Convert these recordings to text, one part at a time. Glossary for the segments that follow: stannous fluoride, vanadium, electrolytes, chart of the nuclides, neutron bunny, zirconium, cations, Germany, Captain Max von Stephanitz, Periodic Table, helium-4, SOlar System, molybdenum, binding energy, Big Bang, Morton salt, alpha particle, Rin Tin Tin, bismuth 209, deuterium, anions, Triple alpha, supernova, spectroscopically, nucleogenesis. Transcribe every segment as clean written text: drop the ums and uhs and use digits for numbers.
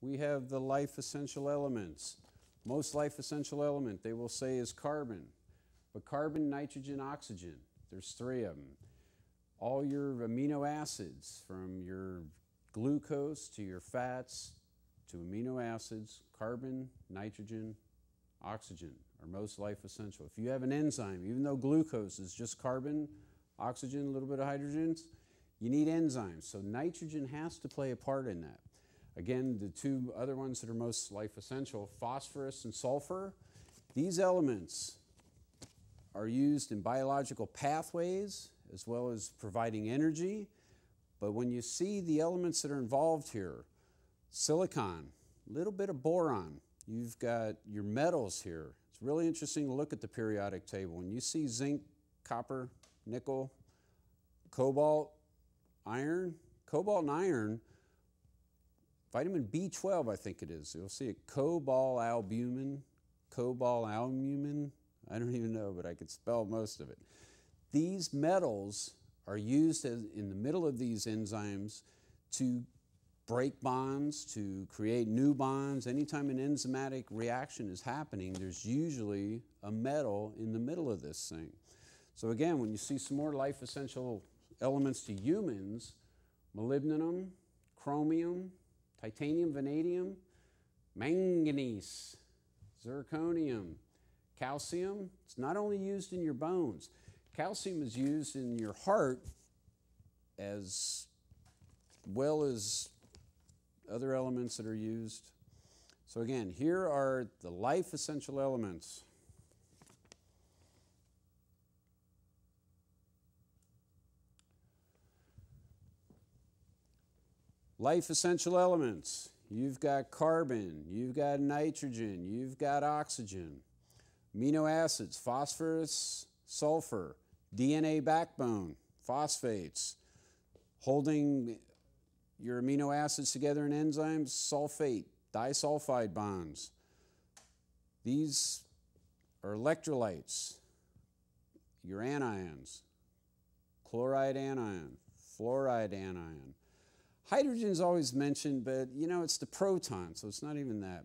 we have the life essential elements. Most life essential element, they will say, is carbon. But carbon, nitrogen, oxygen, there's three of them. All your amino acids, from your glucose to your fats to amino acids, carbon, nitrogen, oxygen are most life essential. If you have an enzyme, even though glucose is just carbon, oxygen, a little bit of hydrogen, you need enzymes. So nitrogen has to play a part in that. Again, the two other ones that are most life essential, phosphorus and sulfur, these elements are used in biological pathways as well as providing energy. But when you see the elements that are involved here, silicon, a little bit of boron, you've got your metals here. It's really interesting to look at the periodic table. When you see zinc, copper, nickel, cobalt, iron, cobalt and iron, vitamin B12, I think it is. You'll see it, cobalt albumin. I don't even know, but I could spell most of it. These metals are used as, in the middle of these enzymes to break bonds, to create new bonds. Anytime an enzymatic reaction is happening, there's usually a metal in the middle of this thing. So again, when you see some more life essential elements to humans, molybdenum, chromium, titanium, vanadium, manganese, zirconium, calcium. It's not only used in your bones. Calcium is used in your heart as well as other elements that are used. So again, here are the life essential elements. Life essential elements. You've got carbon, you've got nitrogen, you've got oxygen. Amino acids, phosphorus, sulfur, DNA backbone, phosphates, holding your amino acids together in enzymes, sulfate, disulfide bonds. These are electrolytes, your anions, chloride anion, fluoride anion. Hydrogen is always mentioned, but you know, it's the proton, so it's not even that.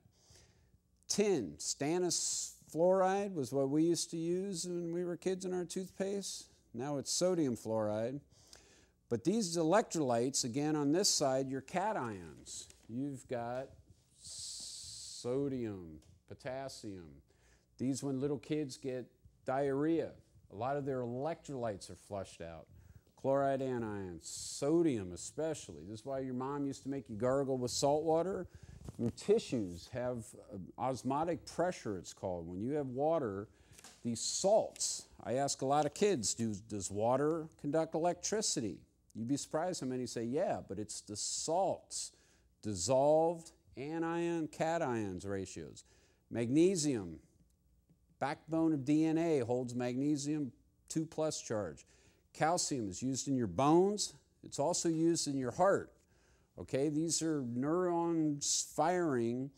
Tin, stannous fluoride was what we used to use when we were kids in our toothpaste. Now it's sodium fluoride. But these electrolytes, again, on this side, your cations. You've got sodium, potassium. These, when little kids get diarrhea, a lot of their electrolytes are flushed out. Chloride anions, sodium especially. This is why your mom used to make you gargle with salt water. Your tissues have osmotic pressure, it's called. When you have water, these salts. I ask a lot of kids, does water conduct electricity? You'd be surprised how many say, yeah, but it's the salts, dissolved anion-cations ratios. Magnesium, backbone of DNA, holds magnesium 2+ charge. Calcium is used in your bones. It's also used in your heart. Okay, these are neurons firing.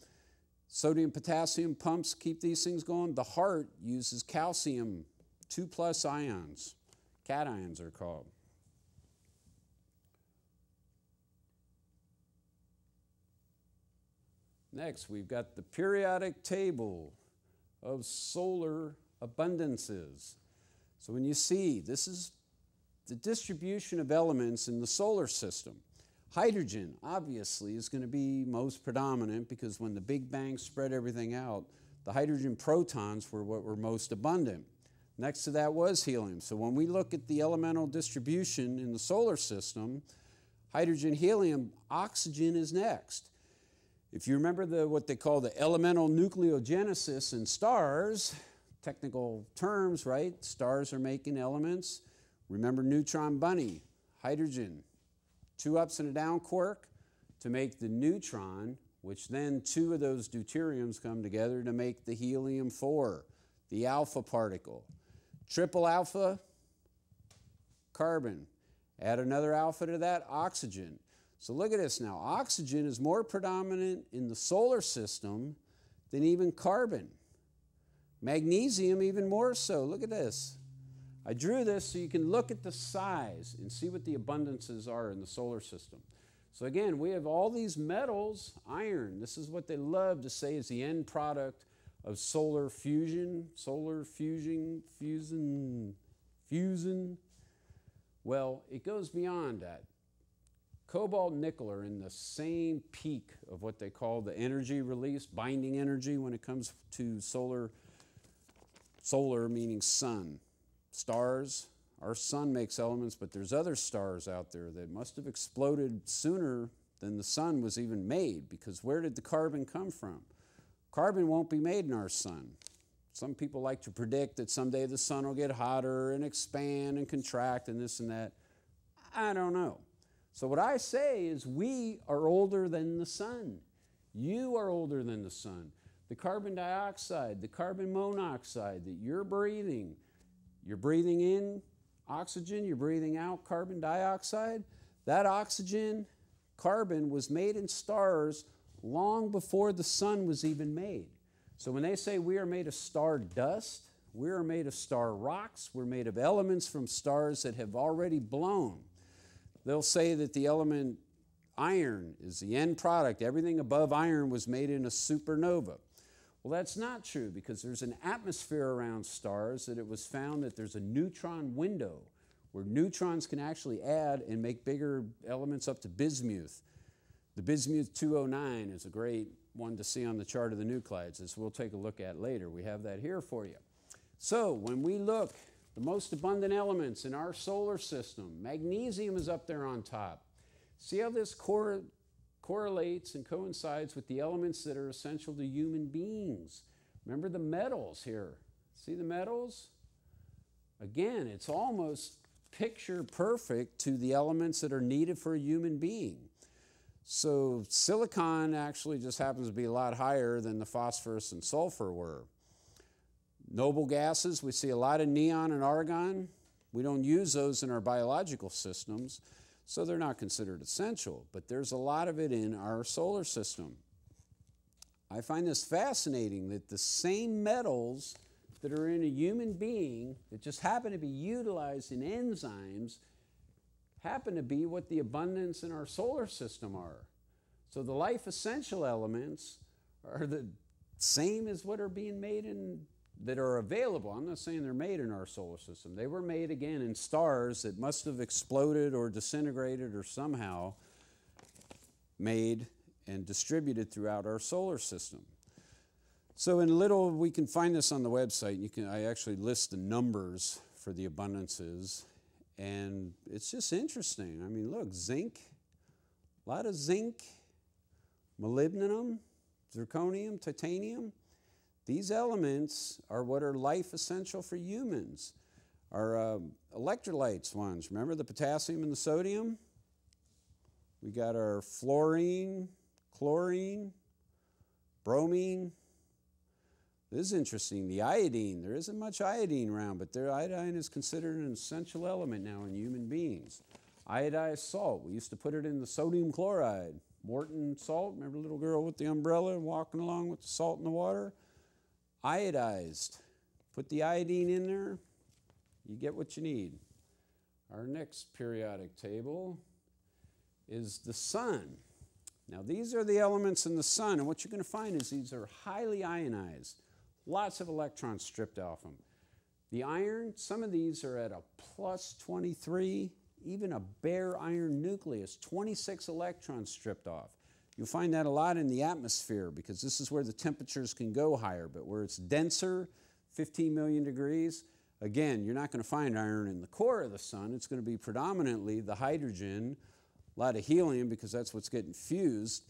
Sodium, potassium pumps keep these things going. The heart uses calcium, 2+ ions. Cations are called. Next, we've got the periodic table of solar abundances. So when you see, this is the distribution of elements in the solar system. Hydrogen, obviously, is going to be most predominant because when the Big Bang spread everything out, the hydrogen protons were what were most abundant. Next to that was helium. So when we look at the elemental distribution in the solar system, hydrogen, helium, oxygen is next. If you remember what they call the elemental nucleogenesis in stars, technical terms, right? Stars are making elements. Remember neutron bunny, hydrogen, 2 ups and a down quark to make the neutron, which then 2 of those deuteriums come together to make the helium-4, the alpha particle. Triple alpha, carbon. Add another alpha to that, oxygen. So look at this now. Oxygen is more predominant in the solar system than even carbon. Magnesium even more so. Look at this. I drew this so you can look at the size and see what the abundances are in the solar system. So again, we have all these metals, iron. This is what they love to say is the end product of solar fusion. Solar fusion. Well, it goes beyond that. Cobalt and nickel are in the same peak of what they call the energy release, binding energy, when it comes to solar. Solar meaning sun. Stars. Our sun makes elements, but there's other stars out there that must have exploded sooner than the sun was even made, because where did the carbon come from? Carbon won't be made in our sun. Some people like to predict that someday the sun will get hotter and expand and contract and this and that. I don't know. So what I say is we are older than the sun. You are older than the sun. The carbon dioxide, the carbon monoxide that you're breathing in oxygen, you're breathing out carbon dioxide. That oxygen, carbon, was made in stars long before the sun was even made. So when they say we are made of star dust, we are made of star rocks, we're made of elements from stars that have already blown. They'll say that the element iron is the end product. Everything above iron was made in a supernova. Well, that's not true, because there's an atmosphere around stars that it was found that there's a neutron window where neutrons can actually add and make bigger elements up to bismuth. The bismuth 209 is a great one to see on the chart of the nuclides, as we'll take a look at later. We have that here for you. So when we look, the most abundant elements in our solar system, magnesium is up there on top. See how this correlates and coincides with the elements that are essential to human beings. Remember the metals here. See the metals? Again, it's almost picture perfect to the elements that are needed for a human being. So silicon actually just happens to be a lot higher than the phosphorus and sulfur were. Noble gases, we see a lot of neon and argon. We don't use those in our biological systems, so they're not considered essential, but there's a lot of it in our solar system. I find this fascinating that the same metals that are in a human being that just happen to be utilized in enzymes happen to be what the abundance in our solar system are. So the life essential elements are the same as what are being made in, that are available. I'm not saying they're made in our solar system. They were made, again, in stars that must have exploded or disintegrated or somehow made and distributed throughout our solar system. So in little, we can find this on the website. You can, I actually list the numbers for the abundances. And it's just interesting. I mean, look, zinc, a lot of zinc, molybdenum, zirconium, titanium. These elements are what are life essential for humans. Our electrolytes ones, remember the potassium and the sodium? We got our fluorine, chlorine, bromine. This is interesting, the iodine. There isn't much iodine around, but their iodine is considered an essential element now in human beings. Iodized salt, we used to put it in the sodium chloride. Morton salt, remember the little girl with the umbrella walking along with the salt in the water? Iodized, put the iodine in there, you get what you need. Our next periodic table is the sun. Now these are the elements in the sun, and what you're going to find is these are highly ionized. Lots of electrons stripped off them. The iron, some of these are at a plus 23, even a bare iron nucleus, 26 electrons stripped off. You'll find that a lot in the atmosphere, because this is where the temperatures can go higher, but where it's denser, 15 million degrees, again, you're not going to find iron in the core of the sun. It's going to be predominantly the hydrogen, a lot of helium, because that's what's getting fused.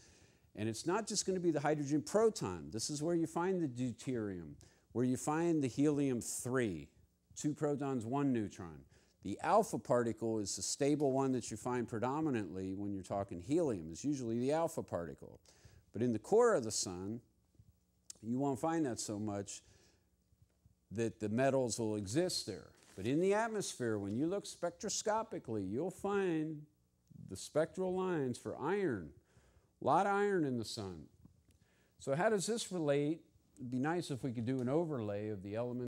And it's not just going to be the hydrogen proton. This is where you find the deuterium, where you find the helium-3, 2 protons, 1 neutron. The alpha particle is the stable one that you find predominantly when you're talking helium. It's usually the alpha particle. But in the core of the sun, you won't find that so much that the metals will exist there. But in the atmosphere, when you look spectroscopically, you'll find the spectral lines for iron. A lot of iron in the sun. So how does this relate? It'd be nice if we could do an overlay of the elements.